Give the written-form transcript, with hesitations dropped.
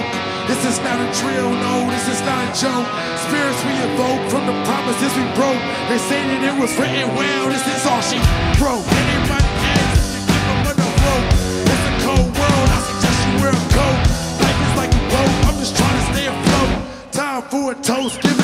hope. This is not a drill, no, this is not a joke. Spirits we evoke from the promises we broke. They say that it was written well, this is all she broke. Anybody asks if you give them on the rope. It's a cold world, I suggest you wear a coat. Life is like a boat, I'm just trying to stay afloat. Time for a toast, give